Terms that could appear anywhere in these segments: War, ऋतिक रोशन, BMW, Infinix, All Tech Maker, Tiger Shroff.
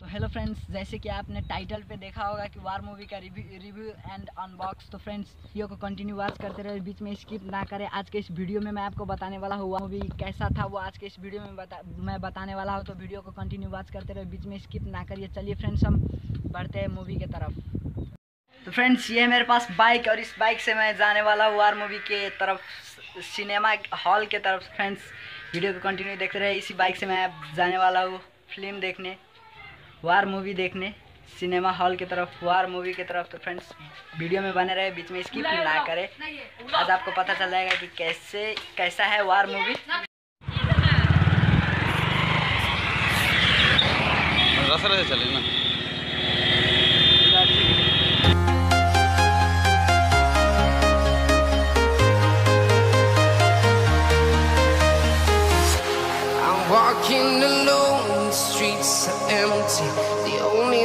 तो hello friends, जैसे कि आपने टाइटल पे देखा होगा कि वार मूवी का रिव्यू एंड अनबॉक्स। तो फ्रेंड्स, वीडियो को कंटिन्यू वॉच करते रहे, बीच में स्किप ना करें। आज के इस वीडियो में मैं आपको बताने वाला हूँ वार मूवी कैसा था, वो आज के इस वीडियो में मैं बताने वाला हूँ। तो वीडियो को कंटिन्यू वॉच करते रहे, बीच में स्किप ना करिए। चलिए फ्रेंड्स, हम बढ़ते हैं मूवी की तरफ। तो फ्रेंड्स, ये मेरे पास बाइक और इस बाइक से मैं जाने वाला हूँ वार मूवी के तरफ, सिनेमा हॉल के तरफ। फ्रेंड्स, वीडियो को कंटिन्यू देखते रहे। इसी बाइक से मैं जाने वाला हूँ फिल्म देखने, वार मूवी देखने, सिनेमा हॉल की तरफ, वार मूवी की तरफ। तो फ्रेंड्स, वीडियो में बने रहे, बीच में स्किप ना करें। आज आपको पता चल जाएगा कि कैसा है वार मूवी। रस चले ना। The only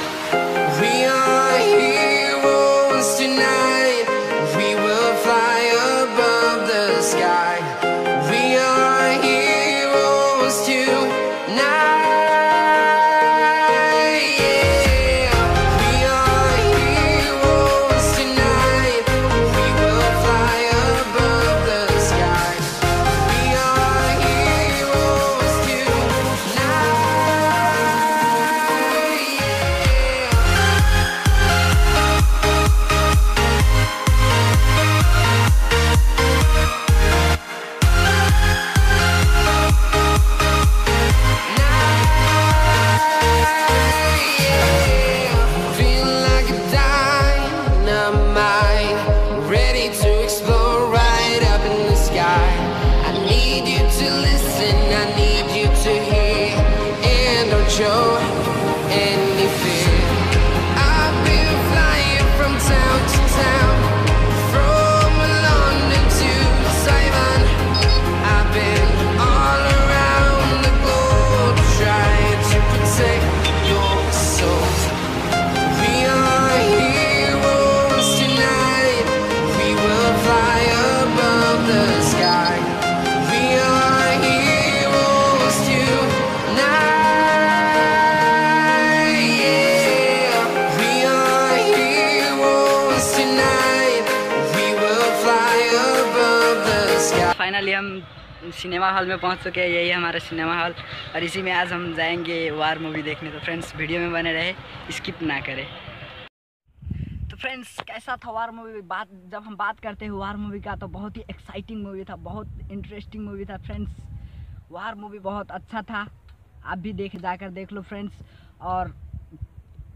We are heroes tonight. Finally हम सिनेमा हॉल में पहुंच चुके हैं। यही है हमारा सिनेमा हॉल और इसी में आज हम जाएंगे वार मूवी देखने। तो फ्रेंड्स, वीडियो में बने रहे, स्किप ना करें। तो फ्रेंड्स, कैसा था वार मूवी? जब हम बात करते हैं वार मूवी का, तो बहुत ही एक्साइटिंग मूवी था, बहुत इंटरेस्टिंग मूवी था। फ्रेंड्स, वार मूवी बहुत अच्छा था, आप भी जाकर देख लो फ्रेंड्स। और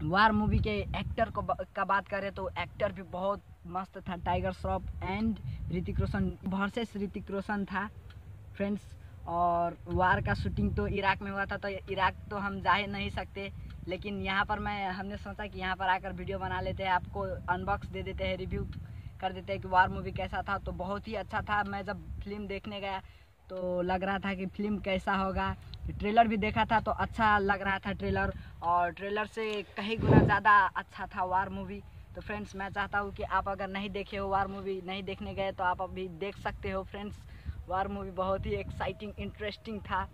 वार मूवी के एक्टर का बात करें तो एक्टर भी बहुत मस्त था। टाइगर श्रॉफ एंड ऋतिक रोशन वर्सेस ऋतिक रोशन था फ्रेंड्स। और वार का शूटिंग तो इराक में हुआ था, तो इराक तो हम जा ही नहीं सकते, लेकिन यहाँ पर हमने सोचा कि यहाँ पर आकर वीडियो बना लेते हैं, आपको अनबॉक्स दे देते हैं, रिव्यू कर देते हैं कि वार मूवी कैसा था। तो बहुत ही अच्छा था। मैं जब फिल्म देखने गया तो लग रहा था कि फिल्म कैसा होगा। ट्रेलर भी देखा था तो अच्छा लग रहा था ट्रेलर, और ट्रेलर से कहीं गुना ज़्यादा अच्छा था वार मूवी। तो फ्रेंड्स, मैं चाहता हूँ कि आप अगर नहीं देखे हो वार मूवी, नहीं देखने गए, तो आप अभी देख सकते हो। फ्रेंड्स, वार मूवी बहुत ही एक्साइटिंग इंटरेस्टिंग था।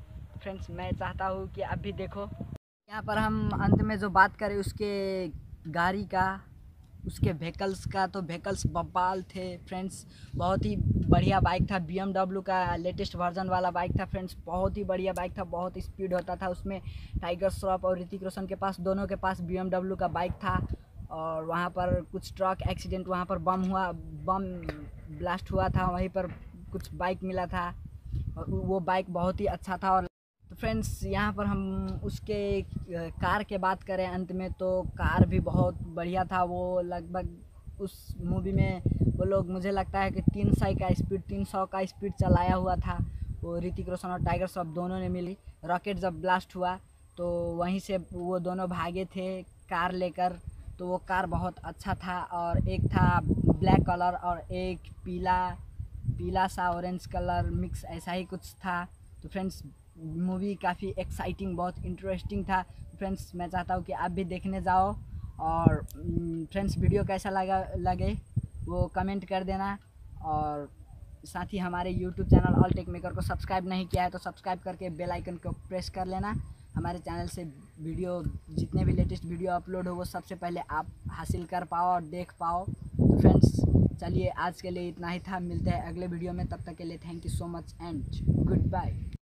फ्रेंड्स, मैं चाहता हूँ कि आप भी देखो। यहाँ पर हम अंत में जो बात करें उसके गाड़ी का, उसके व्हीकल्स का, तो व्हीकल्स बब्बाल थे फ्रेंड्स। बहुत ही बढ़िया बाइक था, BMW का लेटेस्ट वर्जन वाला बाइक था फ्रेंड्स। बहुत ही बढ़िया बाइक था, बहुत स्पीड होता था उसमें। टाइगर श्रॉफ और ऋतिक रोशन के पास, दोनों के पास BMW का बाइक था। और वहाँ पर कुछ ट्रक एक्सीडेंट, वहाँ पर बम ब्लास्ट हुआ था, वहीं पर कुछ बाइक मिला था और वो बाइक बहुत ही अच्छा था। और तो फ्रेंड्स, यहाँ पर हम उसके कार के बात करें अंत में, तो कार भी बहुत बढ़िया था। वो लगभग उस मूवी में वो लोग, मुझे लगता है कि 300 का स्पीड चलाया हुआ था वो। ऋतिक रोशन और टाइगर श्रॉफ दोनों ने मिली। रॉकेट जब ब्लास्ट हुआ तो वहीं से वो दोनों भागे थे कार लेकर, तो वो कार बहुत अच्छा था। और एक था ब्लैक कलर और एक पीला सा ऑरेंज कलर मिक्स ऐसा ही कुछ था। तो फ्रेंड्स मूवी काफ़ी एक्साइटिंग, बहुत इंटरेस्टिंग था। फ्रेंड्स मैं चाहता हूँ कि आप भी देखने जाओ। और फ्रेंड्स वीडियो कैसा लगे वो कमेंट कर देना। और साथ ही हमारे YouTube channel all tech maker को सब्सक्राइब नहीं किया है तो सब्सक्राइब करके बेल आइकन को प्रेस कर लेना। हमारे चैनल से वीडियो जितने भी लेटेस्ट वीडियो अपलोड हो वो सबसे पहले आप हासिल कर पाओ और देख पाओ। तो फ्रेंड्स चलिए आज के लिए इतना ही था, मिलते हैं अगले वीडियो में। तब तक के लिए thank you so much and good bye.